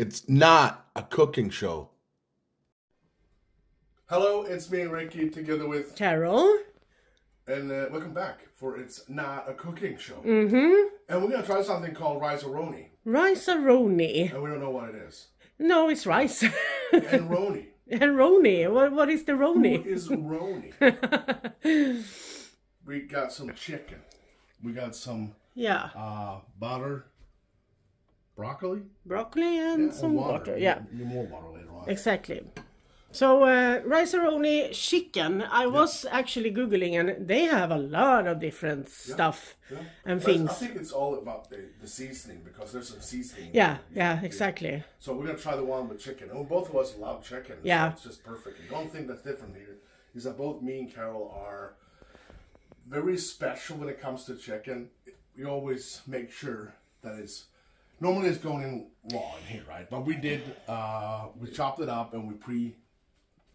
It's not a cooking show. Hello, it's me, Recky, together with Carol. And welcome back for It's Not a Cooking Show. Mm-hmm. And we're going to try something called Rice-A-Roni. Rice-A-Roni. And we don't know what it is. No, it's rice. And Roni. And Roni. What is the Roni? Who is Roni? We got some chicken. We got some butter. Broccoli? Broccoli and some water. Yeah. More water later on. Exactly. So Rice-A-Roni chicken, I was actually Googling, and they have a lot of different stuff and things. I think it's all about the seasoning, because there's some seasoning. Yeah, exactly. So we're going to try the one with chicken. And both of us love chicken. Yeah. So it's just perfect. The only thing that's different here is that both me and Carol are very special when it comes to chicken. We always make sure that it's... Normally it's going in raw in here, right? But we did, we chopped it up and we pre...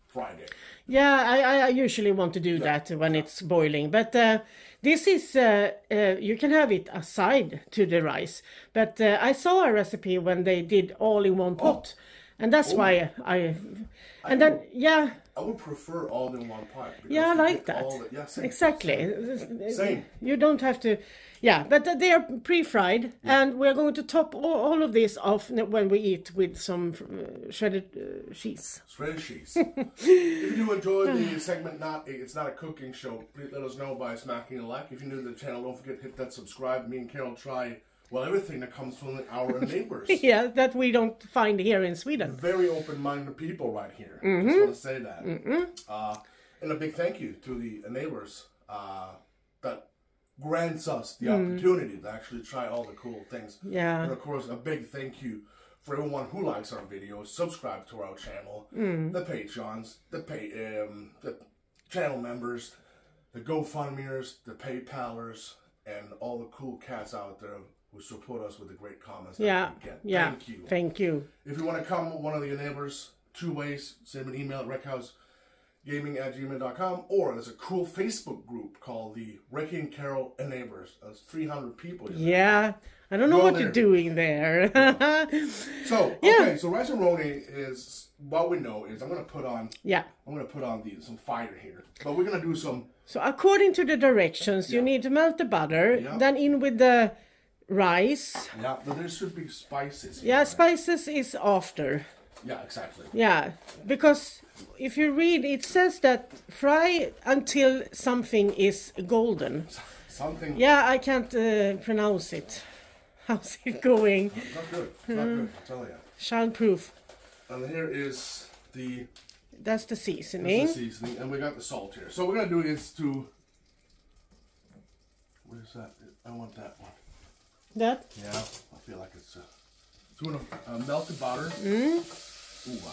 Friday. Yeah, I usually want to do that when it's boiling, but this is you can have it aside to the rice. But I saw a recipe when they did all in one pot, and that's why I would prefer all in one pot. Yeah, I like that. Exactly. Same. You don't have to. Yeah, but they are pre-fried, and we're going to top all of this off when we eat with some shredded cheese. Shredded cheese. If you enjoyed the segment, it's not a cooking show, please let us know by smacking a like. If you're new to the channel, don't forget to hit that subscribe. Me and Carol try... Well, everything that comes from our neighbors. Yeah, that we don't find here in Sweden. Very open-minded people right here. Mm-hmm. I just want to say that. Mm-hmm. And a big thank you to the neighbors that grants us the opportunity to actually try all the cool things. Yeah. And, of course, a big thank you for everyone who likes our videos, subscribe to our channel, the Patreons, the channel members, the GoFundMeers, the PayPalers, and all the cool cats out there who support us with the great comments that we get. Yeah. Thank you. Thank you. If you want to come, one of your neighbors, two ways, send me an email at reckhousegaming@gmail.com, or there's a cool Facebook group called the Recky and Carol and Neighbors. There's 300 people. Yeah. I don't know what you're doing there. So, okay, so Rice-A-Roni is, what we know is, I'm going to put on, I'm going to put on some fire here, but we're going to do some. So according to the directions, you need to melt the butter, then in with the rice. Yeah, but there should be spices. Yeah, right? Spices is after. Yeah, exactly. Yeah, because if you read, it says that fry until something is golden. Something. Yeah, I can't pronounce it. How's it going? Not good. Not good, I tell you. Soundproof. And here is the... That's the seasoning. That's the seasoning, and we got the salt here. So what we're gonna do is to... Where's that? I want that one. That? Yeah, I feel like it's... So we're gonna melt the butter. Mm. Ooh, I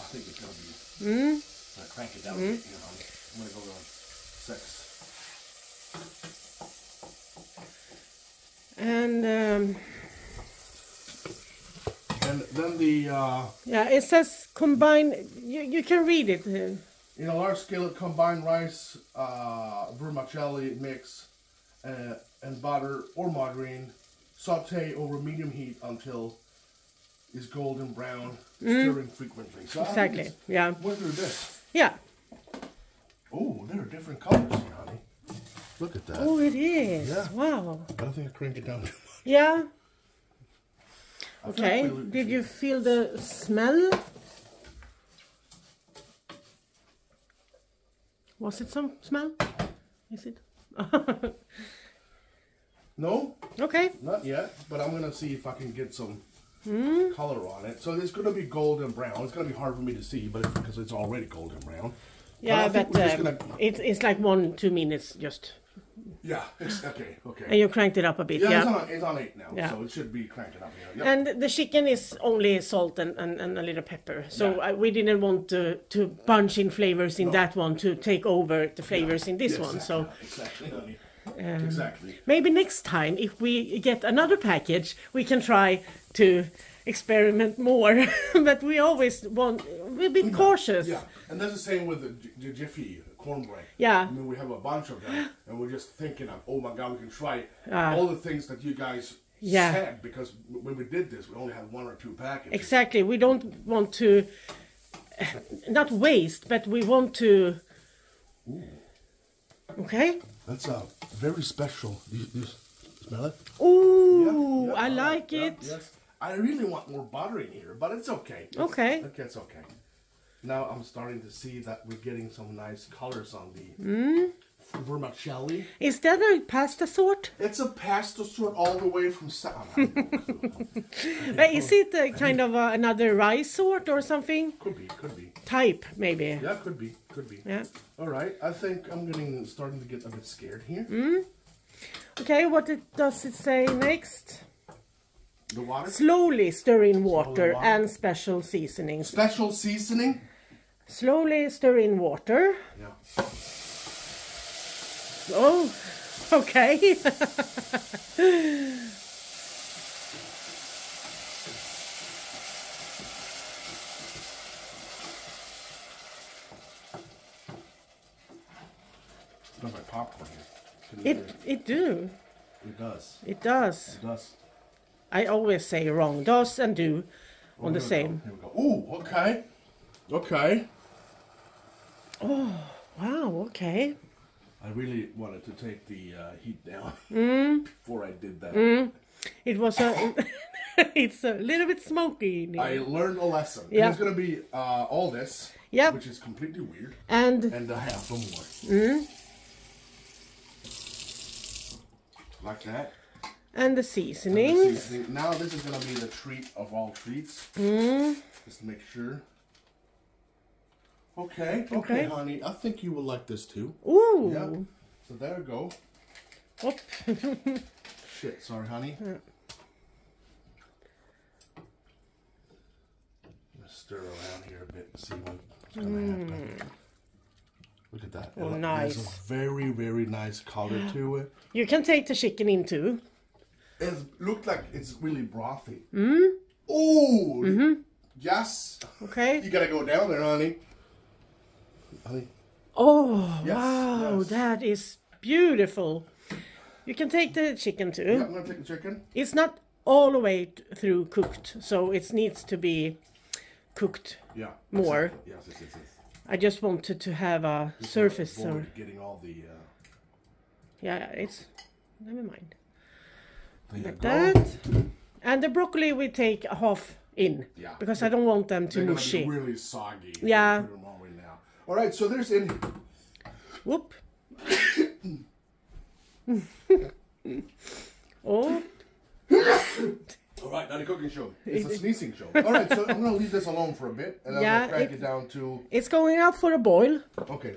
think it's gonna be... I'm gonna crank it down a bit. You know, I'm gonna go to 6. And then the... yeah, it says combine... You can read it. In a large scale, combine rice, vermicelli mix, and butter or margarine. Saute over medium heat until it's golden brown, stirring frequently. So exactly, yeah. Went through this. Yeah. Oh, there are different colors here, honey. Look at that. Oh, it is. Yeah. Wow. I don't think I cranked it down too much. Yeah. Okay, did you feel the smell? Was it some smell? Is it? No. Okay. Not yet, but I'm going to see if I can get some color on it. So it's going to be golden brown. It's going to be hard for me to see, but because it's already golden brown. Yeah, but it's like 1-2 minutes just. Yeah, it's okay, okay. And you cranked it up a bit, yeah? It's on 8 now, so it should be cranked up here. Yep. And the chicken is only salt and a little pepper, so we didn't want to bunch in flavors in that one to take over the flavors in this one. So exactly. Exactly. Maybe next time, if we get another package, we can try to experiment more. But we always we'll be cautious. Yeah, and that's the same with the Jiffy cornbread. Yeah. I mean, we have a bunch of them, and we're just thinking of, oh my God, we can try all the things that you guys yeah. Sad, because when we did this, we only had one or two packages. Exactly. We don't want to, not waste, but we want to... Ooh. Okay? That's very special. You smell it? Ooh, yeah, I like it. Yeah, yes. I really want more butter in here, but it's okay. It's, okay. Okay, it's okay. Now I'm starting to see that we're getting some nice colors on the... Mm. Vermicelli. Is that a pasta sort? It's a pasta sort all the way from South. But is it a kind of another rice sort or something? Could be, could be. Type, maybe. Yeah, could be, could be. Yeah. All right, I think I'm getting starting to get a bit scared here. Mm. Okay, what does it say next? The water? Slowly stir in water and special seasoning. Special seasoning? Slowly stir in water. Yeah. Oh, okay. Smells like popcorn here. It does. It does. It does. I always say wrong. Does and do on the same. Here we go. Ooh, okay. Okay. Oh, wow, okay. I really wanted to take the heat down before I did that. Mm. It was a, it's a little bit smoky. I learned a lesson. Yep. It's going to be all this, yep, which is completely weird, and a half or more. Mm. Like that. And the seasoning. And the seasoning. Now this is going to be the treat of all treats. Mm. Just to make sure. Okay, okay, okay, honey. I think you will like this too. Ooh. Yeah. So there we go. Whoop. Shit, sorry, honey. Yeah. I'm gonna stir around here a bit and see what's gonna happen. Look at that. Oh, well, nice. There's a very, very nice color to it. You can take the chicken in too. It looked like it's really brothy. Mm. Oh. Mm-hmm. Yes. Okay. You gotta go down there, honey. Honey. Oh, yes, wow, yes, that is beautiful. You can take the chicken too. Yeah, I'm going to take the chicken. It's not all the way through cooked, so it needs to be cooked more. Exactly. Yes, yes, yes, yes. I just wanted to have a surface. So getting all the, yeah, it's... Never mind. Like that. And the broccoli we take half in, yeah, because I don't want them too mushy. They're going to be really soggy. Yeah. All right, so there's in. Whoop. Oh. All right, not a cooking show. It's a sneezing show. All right, so I'm gonna leave this alone for a bit, and I'm gonna crank it down to. It's going up for a boil. Okay.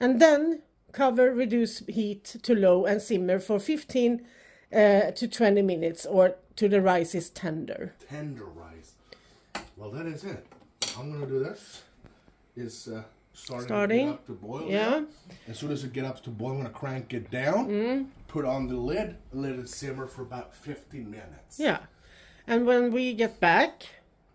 And then cover, reduce heat to low, and simmer for 15 to 20 minutes, or till the rice is tender. Tender rice. Well, that is it. I'm gonna do this. Is. Starting to get up to boil. Yeah. As soon as it gets up to boil, I'm going to crank it down, put on the lid, and let it simmer for about 15 minutes. Yeah. And when we get back,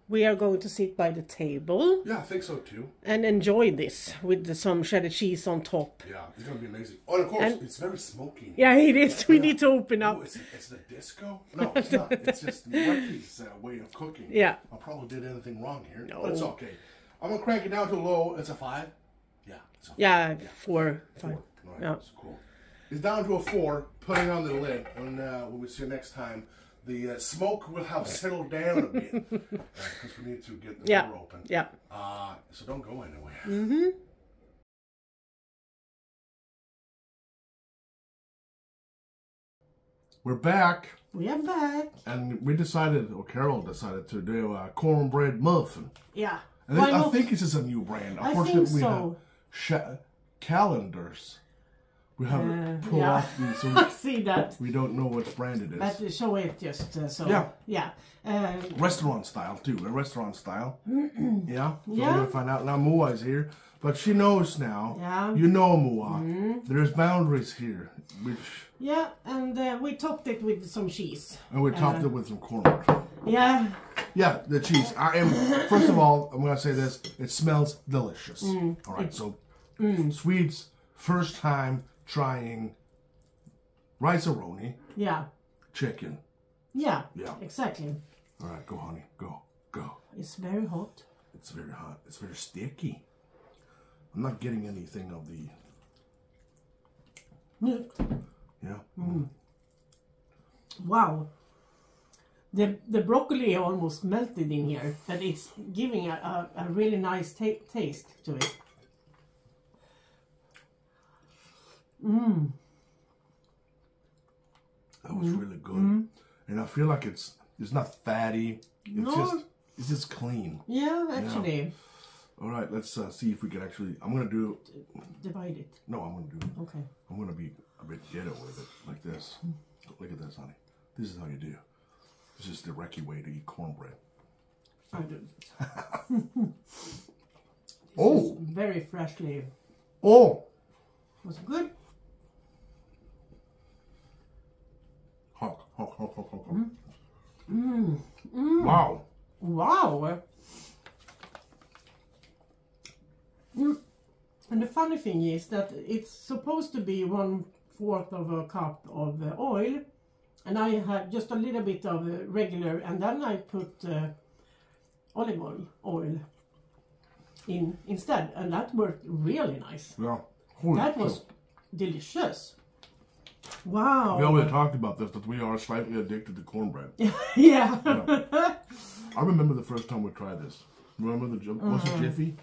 we are going to sit by the table. Yeah, I think so too. And enjoy this with some cheddar cheese on top. Yeah, it's going to be amazing. Oh, and of course, it's very smoky. Yeah, it is. We need to open up. Oh, it's the disco? No, it's not. It's just Ricky's way of cooking. Yeah. I probably did anything wrong here. No. But it's okay. I'm going to crank it down to low. It's a 5? Yeah. It's a 5. Yeah, yeah, 4. 5. 4. All right, that's cool. It's down to a 4, putting on the lid. And when we see you next time, the smoke will have settled down a bit. Because we need to get the door open. Yeah. So don't go anywhere. Mm-hmm. We're back. We are back. And we decided, or Carol decided, to do a cornbread muffin. Yeah. I think this is a new brand. Unfortunately, we have calendars. We haven't pulled off these. So I see that. We don't know what brand it is. But show it just so. Yeah. Yeah. Restaurant style, too. A restaurant style. Yeah. So we're going to find out. Now, Moa is here. But she knows now. Yeah. You know, Moa. There's boundaries here. Which. Yeah. And we topped it with some cheese. And we topped it with some cornbread. Yeah. Yeah, the cheese. First of all, I'm going to say this. It smells delicious. All right, so Swedes, first time trying Rice-A-Roni. Yeah. Chicken. Yeah. Yeah. Exactly. All right, go, honey. Go. Go. It's very hot. It's very hot. It's very sticky. I'm not getting anything of the milk. Yeah. Mm. Wow. The broccoli almost melted in here, and it's giving a really nice taste to it. Mm. That was really good. Mm. And I feel like it's not fatty. It's just clean. Yeah, actually. You know? All right, let's see if we can actually. I'm gonna do. Divide it. No, I'm gonna do it. Okay. I'm gonna be a bit ghetto with it, like this. Look at this, honey. This is how you do. This is the Recky way to eat cornbread. I do. Oh. Very freshly. Oh. Was it good? Hawk, hawk, hawk, hawk, hawk. Mm. Mm. Mm. Wow. Wow. Mm. And the funny thing is that it's supposed to be 1/4 of a cup of oil, and I had just a little bit of regular, and then I put olive oil in instead, and that worked really nice. Yeah, holy that was delicious. Wow. We always talked about this, that we are slightly addicted to cornbread. Yeah. Yeah. I remember the first time we tried this. Remember the was it Jiffy?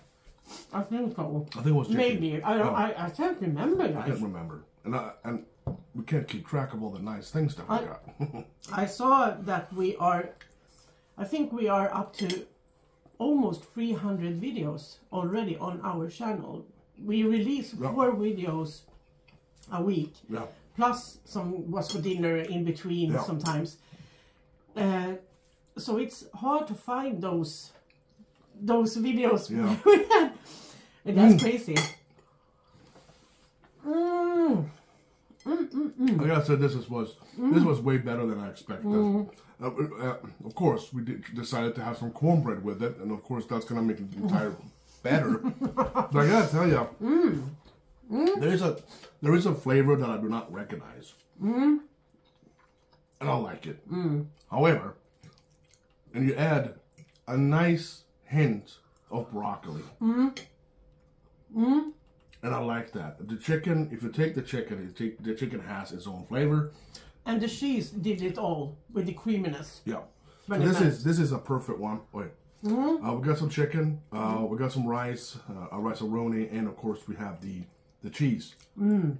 I think so. I think it was Jiffy. Maybe. I can't remember that. I can't remember. And we can't keep track of all the nice things that we got. I saw that we are, I think we are up to almost 300 videos already on our channel. We release 4 videos a week. Yeah. Plus some what's for dinner in between sometimes. So it's hard to find those videos. Yeah. And that's crazy. Mm. Mm, mm, mm. Like I said, this was way better than I expected. Mm. Of course, we decided to have some cornbread with it, and of course that's going to make it entire better. But I gotta tell you, there is a flavor that I do not recognize, and I like it. Mm. However, and you add a nice hint of broccoli. Mm. Mm. And I like that. The chicken, if you take the chicken, the chicken has its own flavor. And the cheese did it all with the creaminess. Yeah. So this is a perfect one. Wait. Mm-hmm. We got some chicken. We got some rice, a rice-a-roni, and of course we have the cheese. Mm.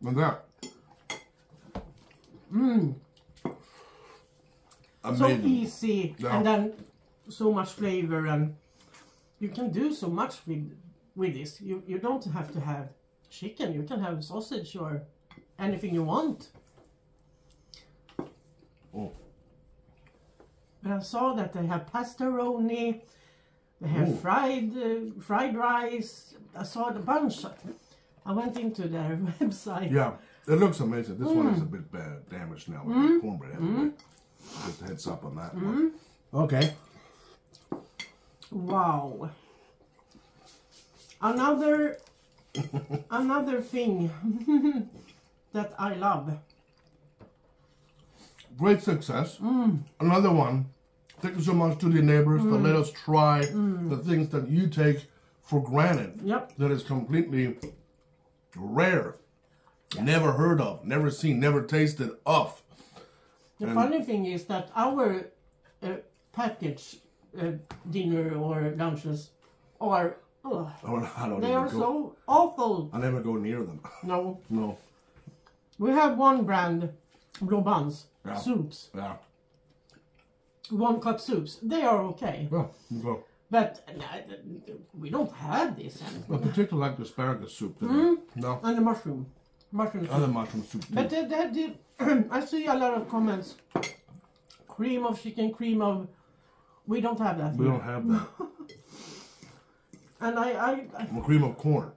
Look at that. Mm. Amazing. So easy, yeah. And then so much flavor, and you can do so much with this. You don't have to have chicken, you can have sausage or anything you want. Oh. And I saw that they have pastaroni, they have fried rice. I saw the bunch. I went into their website. Yeah, it looks amazing. This one is a bit damaged now with the cornbread. Just heads up on that one. Okay. Wow. Another thing that I love. Great success. Mm. Another one. Thank you so much to the neighbors that let us try the things that you take for granted. Yep. That is completely rare, never heard of, never seen, never tasted of. The funny thing is that our package dinner or lunches are. They are so awful. I never go near them. No. No. We have one brand, Robins, soups. Yeah. 1-cup soups. They are okay. Yeah, okay. But we don't have this anymore. I particularly like the asparagus soup. No. And the mushroom soup. And the mushroom soup too. But I see a lot of comments. Cream of chicken, cream of... We don't have that. We don't have that. And I cream of corn.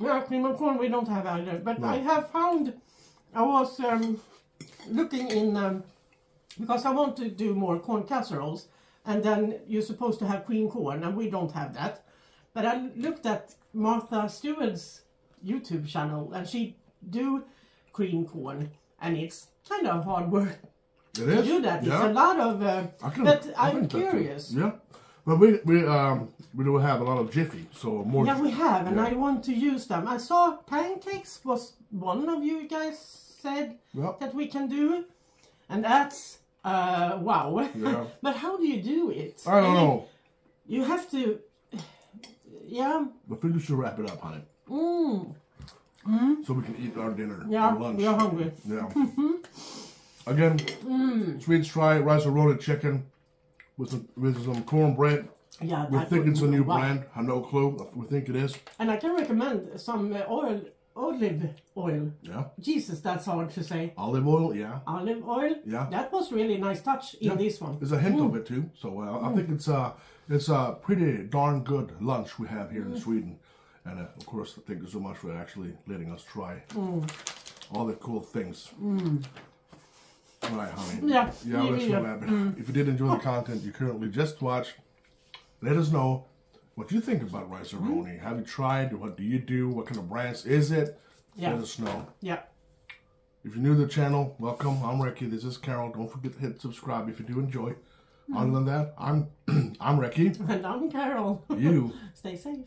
Yeah, cream of corn we don't have either. But I have found, I was looking in, because I want to do more corn casseroles, and then you're supposed to have cream corn, and we don't have that. But I looked at Martha Stewart's YouTube channel, and she do cream corn, and it's kind of hard work to do that. Yeah. It's a lot of, I'm curious. Yeah, but we do have a lot of Jiffy, so more. Yeah, we have, and I want to use them. I saw pancakes was one of you guys said that we can do, and that's wow. Yeah. But how do you do it? I don't know. You have to, I think you should wrap it up, honey. Mm. Mm. So we can eat our dinner, our lunch. We're hungry. Yeah. Again, Swedes fry, rice-a-roni chicken with some cornbread. Yeah, we think it's a new brand. I have no clue. We think it is. And I can recommend some olive oil. Yeah. Jesus, that's hard to say. Olive oil, yeah. Olive oil. Yeah. That was really a nice touch in this one. There's a hint of it too. So I think it's a pretty darn good lunch we have here in Sweden. And of course, thank you so much for actually letting us try all the cool things. Mm. All right, honey. Yeah. Yeah, let's know that. If you did enjoy the content you currently just watched, let us know what you think about Rice-A-Roni. Have you tried? What do you do? What kind of brands is it? Yeah. Let us know. Yeah. If you're new to the channel, welcome. I'm Recky. This is Carol. Don't forget to hit subscribe if you do enjoy. Other than that, I'm Recky. And I'm Carol. You. Stay safe.